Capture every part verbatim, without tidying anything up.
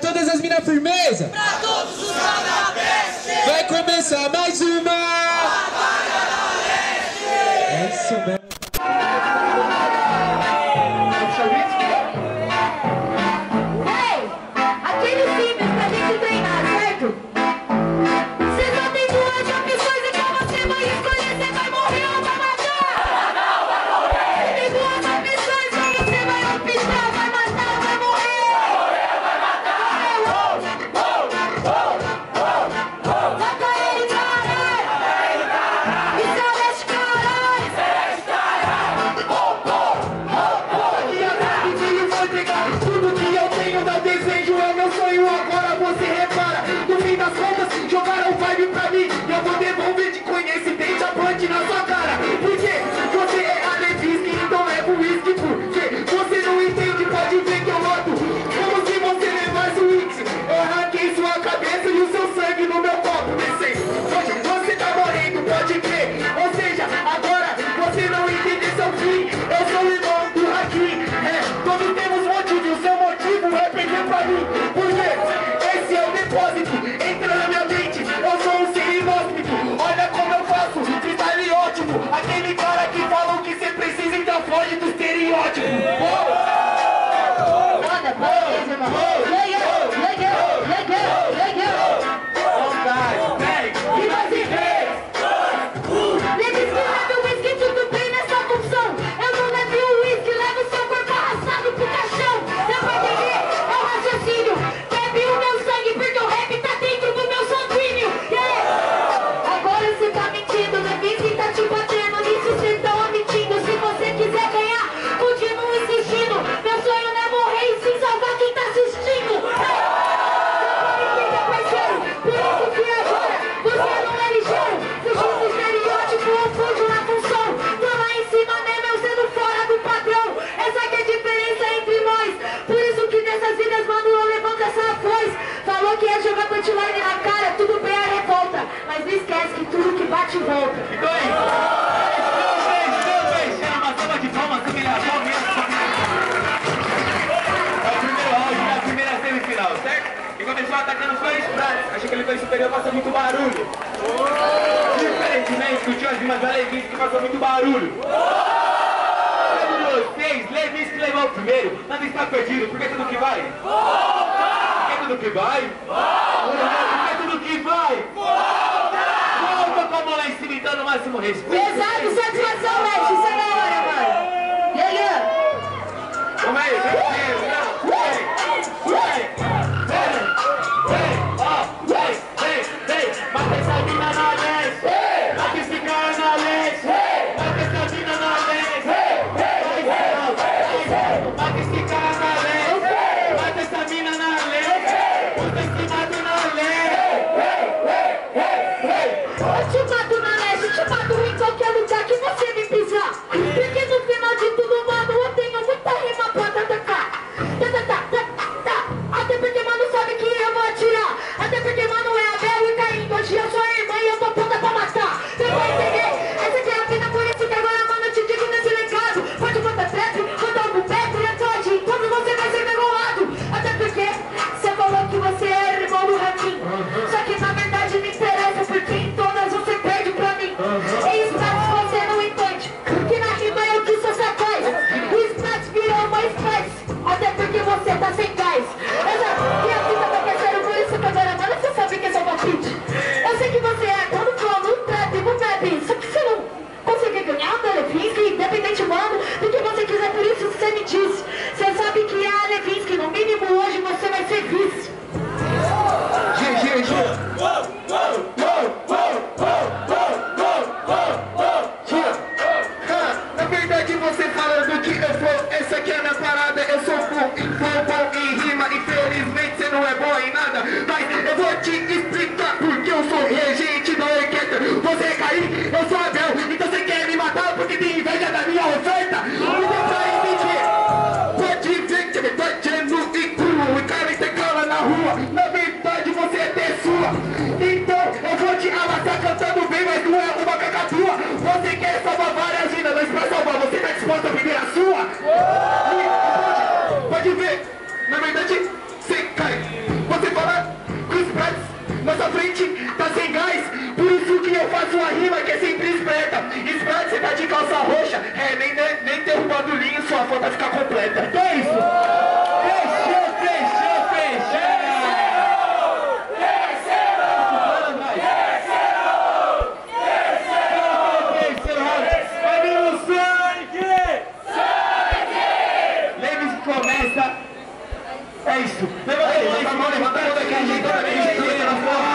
Todas as minas firmeza, pra todos os canapés, vai começar mais uma Batalha da Leste. É isso mesmo. Atacando foi o Spratzz, achei que ele foi superior, passou muito barulho. Oh! Diferentemente do Tiozinho da Levinsky, que passou muito barulho. Quando oh! vocês, Levinsky levou o primeiro, nada está perdido, porque é tudo que vai. Volta! Porque é tudo que vai. Volta! Porque é tudo que vai. Volta! Volta com a bola em cima, então no máximo respeito. Pesado, satisfação, Leite, isso é da hora, mano. E aí, ó. Como é isso? Vem, vem, vem. Eu sou Abel, então você quer me matar porque tem inveja da minha oferta? Oh! Então pra entender, pode ver que me batendo e cru, e cara intercala na rua, na verdade você é até sua. Então eu vou te amassar cantando bem, mas não é uma cacatua. Você quer salvar várias vidas, mas pra salvar você tá disposto a perder a sua? Oh! E, pode, pode ver, na verdade você cai. Por isso que eu faço uma rima que é sempre esperta. Spratzz, você tá de calça roxa. É, nem, nem, nem tem um bagulhinho, sua foto vai ficar completa. Então é isso. Fechou, fechou, fechou. Terceiro! Terceiro! Terceiro! Vai vir o sangue! Sangue! Levinsky começa. É isso. Levanta aí, levanta a mão, levanta a mão daqui, ajeitando a minha estrutura na forma.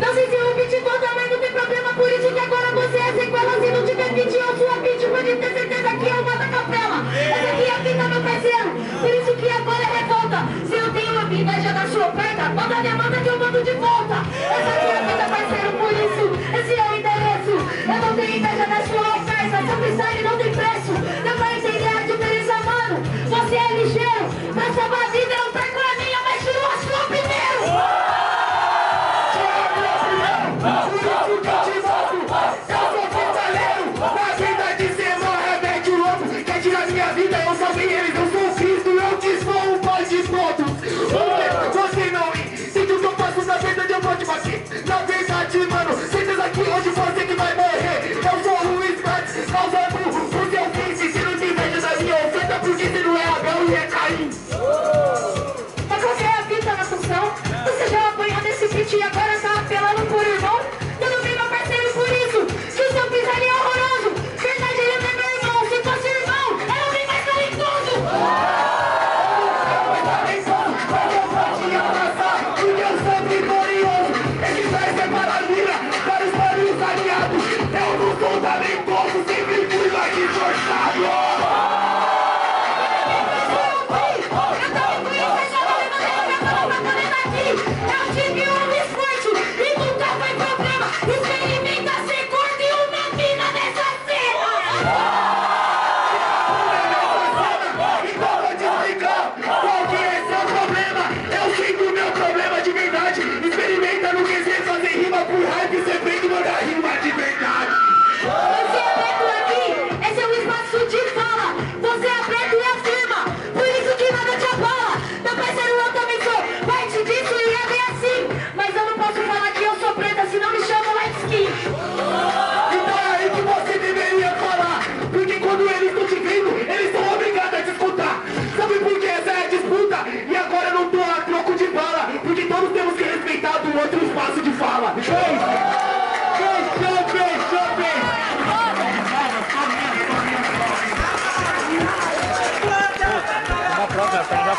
Não sei se eu pedi toda, mas não tem problema. Por isso que agora você é sequela. Se não tiver pedido eu sua pedi, pode ter certeza que eu mato a capela. Essa aqui é a fita, meu parceiro. Por isso que agora é revolta. Se eu tenho uma vida já da sua oferta, manda a demanda que eu mando de volta. Essa aqui é a fita, parceiro, por isso esse é o endereço. Eu não tenho inveja da sua oferta. Seu freestyle não tem preço. Não vai entender a diferença, mano. Você é ligeiro, mas sua vida não tá com a minha. Mas tirou a sua primeiro.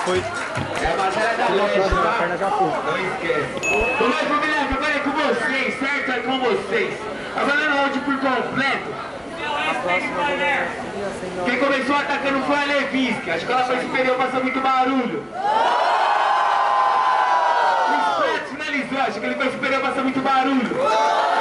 Foi. É a Batalha da Leste, tá? A perna já foi. Não esquece. Tô mais pro Milenco, agora é com vocês, certo? É com vocês. Agora não round por completo. Quem começou atacando foi a Levinsky. Acho que ela foi superior, passou muito barulho. O Spratzz finalizou, acho que ele foi superior, passou muito barulho.